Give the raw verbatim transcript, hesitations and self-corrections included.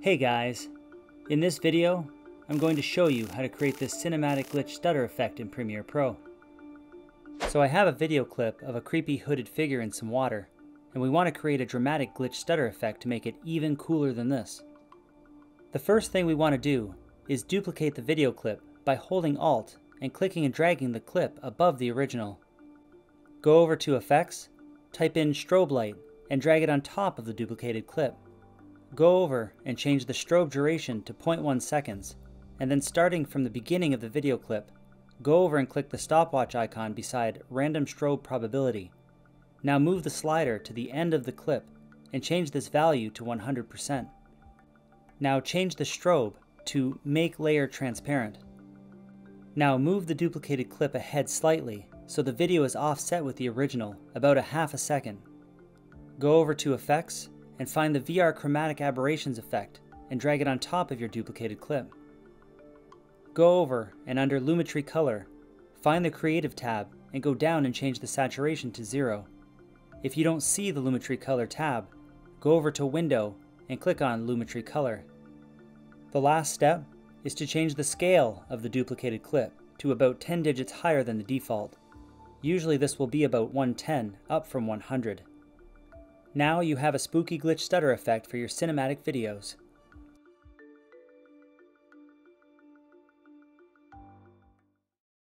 Hey guys, in this video I'm going to show you how to create this cinematic glitch stutter effect in Premiere Pro. So I have a video clip of a creepy hooded figure in some water, and we want to create a dramatic glitch stutter effect to make it even cooler than this. The first thing we want to do is duplicate the video clip by holding Alt and clicking and dragging the clip above the original. Go over to Effects, type in Strobe Light, and drag it on top of the duplicated clip. Go over and change the strobe duration to zero point one seconds, and then starting from the beginning of the video clip, go over and click the stopwatch icon beside Random Strobe Probability. Now move the slider to the end of the clip and change this value to one hundred percent. Now change the strobe to Make Layer Transparent. Now move the duplicated clip ahead slightly so the video is offset with the original about a half a second. Go over to Effects and find the V R Chromatic Aberrations effect and drag it on top of your duplicated clip. Go over and under Lumetri Color, find the Creative tab and go down and change the saturation to zero. If you don't see the Lumetri Color tab, go over to Window and click on Lumetri Color. The last step is to change the scale of the duplicated clip to about ten digits higher than the default. Usually this will be about one ten, up from one hundred. Now you have a spooky glitch stutter effect for your cinematic videos.